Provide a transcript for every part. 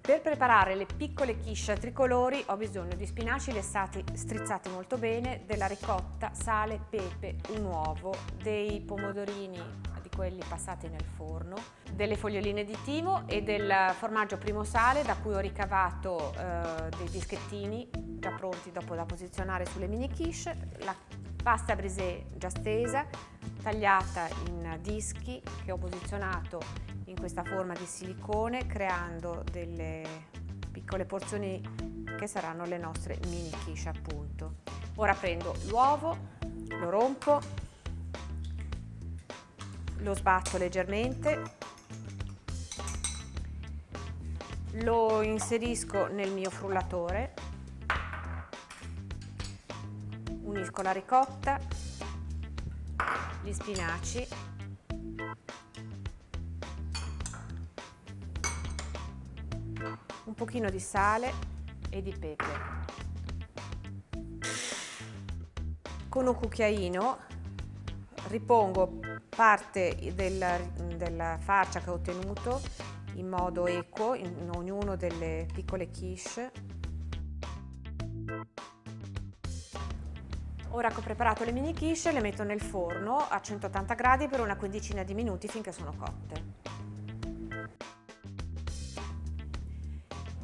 Per preparare le piccole quiche tricolori ho bisogno di spinaci lessati, strizzati molto bene, della ricotta, sale, pepe, un uovo, dei pomodorini di quelli passati nel forno, delle foglioline di timo e del formaggio primo sale da cui ho ricavato dei dischettini già pronti dopo da posizionare sulle mini quiche, la pasta brisée già stesa, tagliata in dischi che ho posizionato in questa forma di silicone, creando delle piccole porzioni che saranno le nostre mini quiche appunto. Ora prendo l'uovo, lo rompo, lo sbatto leggermente, lo inserisco nel mio frullatore, unisco la ricotta, gli spinaci, un pochino di sale e di pepe. Con un cucchiaino ripongo parte della farcia che ho ottenuto in modo equo in ognuno delle piccole quiche. Ora che ho preparato le mini quiche le metto nel forno a 180 gradi per una quindicina di minuti finché sono cotte.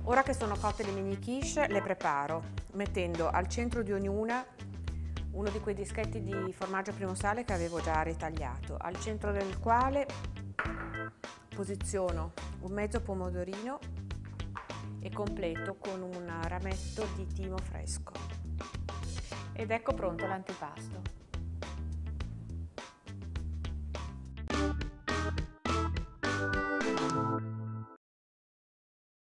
Ora che sono cotte le mini quiche le preparo mettendo al centro di ognuna uno di quei dischetti di formaggio primo sale che avevo già ritagliato, al centro del quale posiziono un mezzo pomodorino e completo con un rametto di timo fresco. Ed ecco pronto l'antipasto.